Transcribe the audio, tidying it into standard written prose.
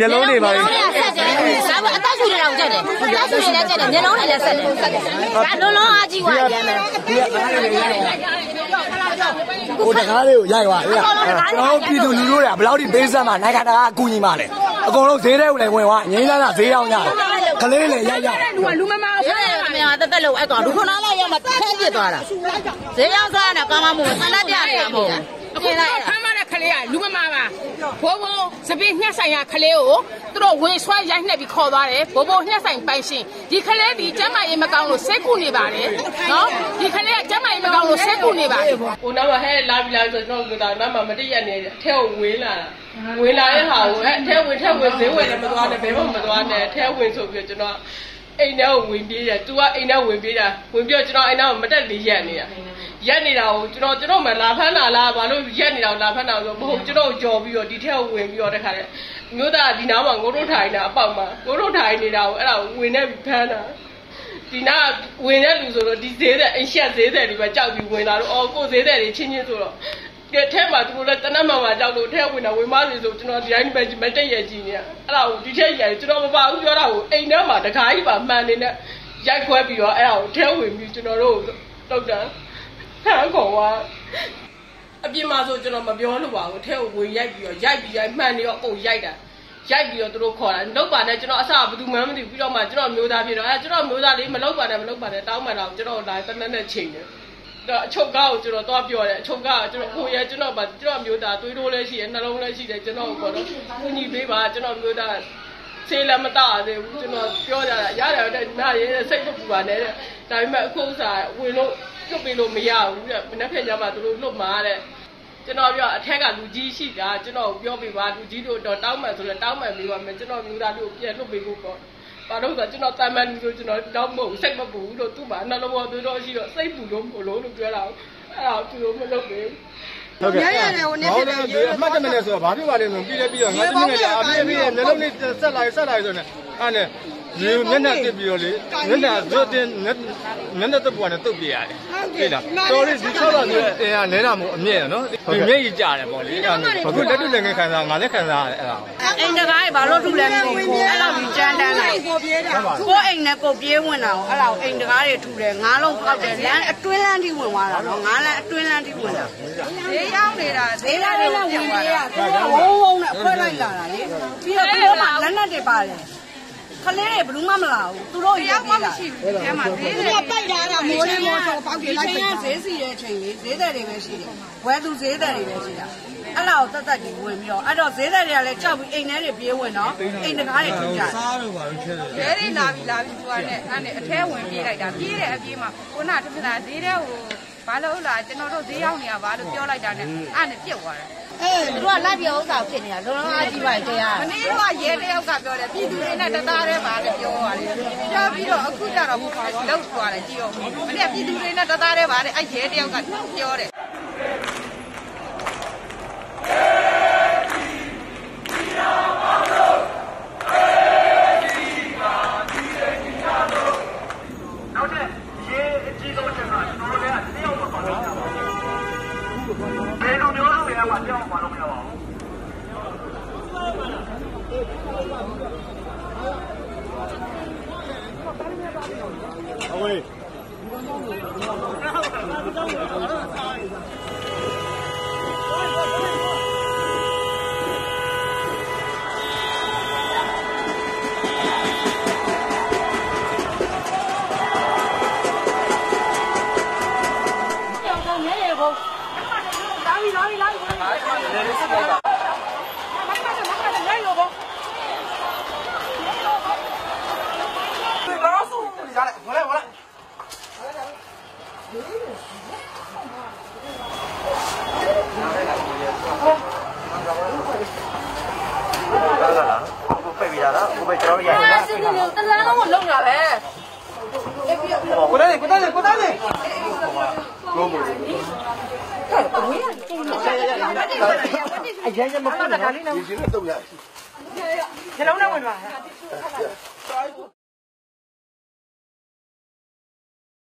Nhớ lâu đi vậy. Cô đã khá đều dài quá. Nó đi từ lũ lũ lão đi bế ra mà nay cả đã cùi mà này. Còn nó dế đâu này ngoài ngoại nhảy ra là dế đâu nhỉ? Cái này này dài dài. Lâu ai còn đúng không nó lại nhưng mà thế gì toàn là dế đâu ra là con mà mù sao nó đi à mù. Cái này. Lúc mà bố bố sẽ biết nhắc sảnh nhà khơi ô, tôi quên xoay ra này bị khó đó đấy, bố bố nhắc sảnh bánh sinh, đi khơi đi chém mà em mà còn nó sẽ cù nề bà đấy, đó, đi khơi chém mà em mà còn nó sẽ cù nề bà. Ôn nào mà hay làm rồi nó người ta mà đi ăn này theo quỳ là hả, theo quỳ dễ quỳ là mà toàn này bé mà toàn này theo quỳ sụp cho nó, anh nào quỳ đi à, tôi anh nào quỳ đi cho nó anh nào mà đã đi ăn này. Dân đi đâu cho nó mà làm thế nào là bà nói dân đi đâu làm thế nào rồi bố cho nó cho bây giờ đi theo quyền bây giờ đây này nếu ta đi nào mà có đốt thải nào bằng mà có đốt thải đi đâu cái nào quyền này bị phe nào thì na quyền này luôn rồi đi dễ đấy anh xem dễ đấy thì mà chào bị quyền nào đó cô dễ đấy thì chín như rồi để thế mà tôi là tận năm mà chào tôi theo quyền nào quyền má rồi cho nó thì anh bây giờ mấy cái gì nhỉ cái nào đi theo vậy cho nó mà vào cho nào anh đó mà đặc khái và mà nên á giải quyết bây giờ cái nào theo quyền bây giờ nó rồi đâu đó thằng khổ quá, anh biết mà rồi cho nó mà biết nó bảo theo quỳ dạy mà nó cổ dạy bây giờ tôi đâu khỏi lúc bạn này cho nó sao mà tôi mới thì biết đâu mà cho nó miêu tả thì nó cho nó miêu tả đấy mà lúc bạn này tao mà làm cho nó lại tao nên là chỉnh đó chôm cao cho nó to biểu này chôm cao cho nó quỳ cho nó mà cho nó miêu tả tôi đâu lấy gì nó đâu lấy gì để cho nó còn nó cứ như thế mà cho nó miêu tả xe làm mà ta thì cho nó biểu là giá này đây này xây một bản này tại mẹ không xài quỳ luôn không bị lùm mày à, mình đã phải nhà bà tôi lùm mà đấy, cho nó bây giờ thay cả lũ gì xí cả, cho nó bây giờ bị bà lũ gì đồ đòn tao mà rồi là tao mà bị bà mình cho nó bị ra được kia lùm bị gục rồi, bà đâu cả cho nó tai men rồi cho nó đau mồm sách mà bù đồ tu bà nó đâu mà tôi nói gì đó xây bù đốm của lỗ được kia nào tôi lỗ mà đâu đấy. Nói là mắt cho mình là sửa bán chứ bà này mình bây giờ mắt cho mình là bây giờ lúc này sát lại rồi này, anh này. Nếu nhân là tiêu biểu lý, nhân là rửa tiền, nhân là tôi bỏ nó tiêu biểu đấy, thế nào? Tôi đi sau đó thì lấy làm miếng nó, miếng gì chả này bỏ đi, không lấy được lên cái khăn nào, lấy khăn nào đấy nào? Anh đã cái bảo lót lên mình, anh làm gì chán đây này? Có anh này có biết người nào, anh làm anh đã cái thu để ngã luôn, không để lẽ tuyên lan đi người ngoài là nó ngã lẽ tuyên lan đi người nào? Thế ông này là thế là đi làm gì à? Ông này quay lại là đấy, bây giờ bây giờ bạn lớn là để bà này. Cái này bự lắm lão, tôi nói vậy mà. Thế mà thế này. Tôi bây giờ là mua đi mua cho bảo vệ lại phải. Thế gì vậy chuyện, thế này này cái gì. Quay tôi thế này này cái gì. À lão tất tất đi quên rồi. À đó thế này này là cho anh này để biết quên nó. Anh cái này thôi chứ. Thế này là bị tôi này, anh này thế quên đi lại đã biết đấy biết mà. Cô nào tôi là thế đấy. Bà lỡ là cho nó đâu thế không nhỉ, bà được cho lại đã này. Anh này chịu quá. Tôi lại bị ông giàu tiền nhỉ, tôi nói ai đi vậy thế à? Này tôi nói vậy đấy ông giàu rồi, đi du lịch này ta ta đấy bà đấy nhiều à, cho bây giờ cứ cho nó đâu qua đấy nhiều, này đi du lịch này ta ta đấy bà đấy ai thế đấy ông giàu nhiều đấy. Anh em mà không được, đi đâu đâu mà.